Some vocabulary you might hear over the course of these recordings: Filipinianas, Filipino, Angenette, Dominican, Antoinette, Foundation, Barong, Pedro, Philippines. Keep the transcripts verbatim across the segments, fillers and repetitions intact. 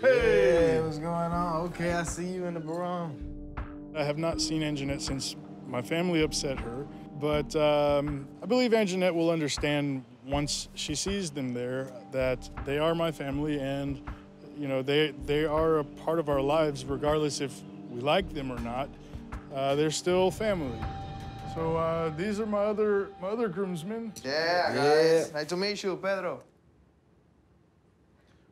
Hey. Hey, what's going on? Okay, I see you in the Barong. I have not seen Angenette since my family upset her, but um, I believe Angenette will understand once she sees them there that they are my family and, you know, they, they are a part of our lives regardless if we like them or not. Uh, they're still family. So uh, these are my other, my other groomsmen. Yeah, guys. Yeah. Nice to meet you, Pedro.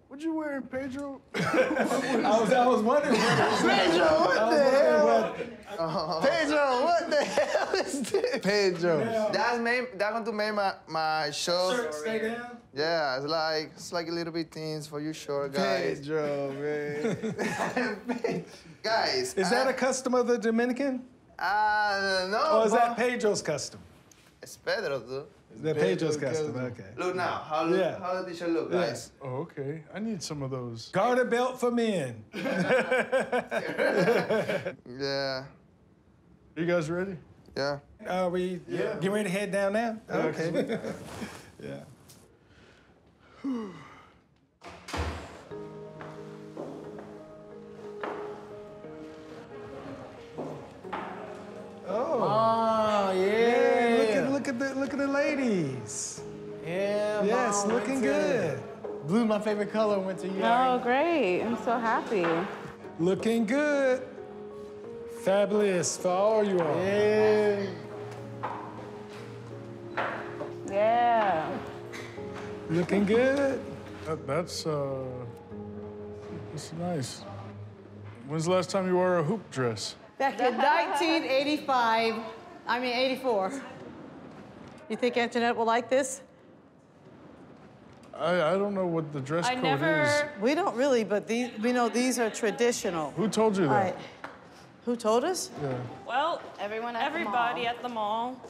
What you wearing, Pedro? I, was, I was wondering. Pedro, what the hell? Uh-huh. Pedro, what the hell is this? Pedro. Yeah. That's made, that's going to make my, my show. Shirt stay down? Yeah, it's like, it's like a little bit things for you short guys. Pedro, man. Guys. Is I, that a custom of the Dominican? Uh, no. Or is that Pedro's custom? It's Pedro, dude. The Pedro's custom, okay. Look now, how look, yeah. how does this show look, yeah. guys? Oh, okay. I need some of those. Garter belt for men. Yeah. Are you guys ready? Yeah. Are we yeah. getting ready to head down now? Okay. okay. Yeah. Look at the ladies. Yeah, Mom, yes, looking good. Blue, my favorite color, went to you. Oh, great. I'm so happy. Looking good. Fabulous for all you all. Yeah. Yeah. Looking good. That, that's, uh, that's nice. When's the last time you wore a hoop dress? Back in nineteen eighty-five. I mean, eighty-four. You think Antoinette will like this? I, I don't know what the dress I code never... is. We don't really, but these, we know these are traditional. Who told you that? Right. Who told us? Yeah. Well, everyone at everybody the mall. at the mall.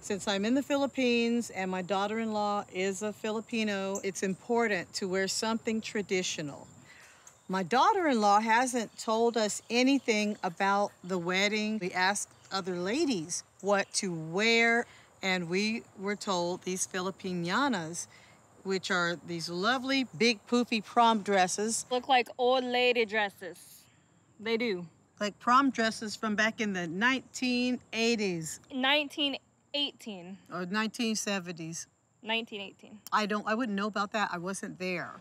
Since I'm in the Philippines and my daughter-in-law is a Filipino, it's important to wear something traditional. My daughter-in-law hasn't told us anything about the wedding. We asked other ladies what to wear. And we were told these Filipinianas, which are these lovely, big, poofy prom dresses. Look like old lady dresses. They do. Like prom dresses from back in the nineteen eighties. nineteen eighteen. Or nineteen seventies. nineteen eighteen. I don't, I wouldn't know about that. I wasn't there.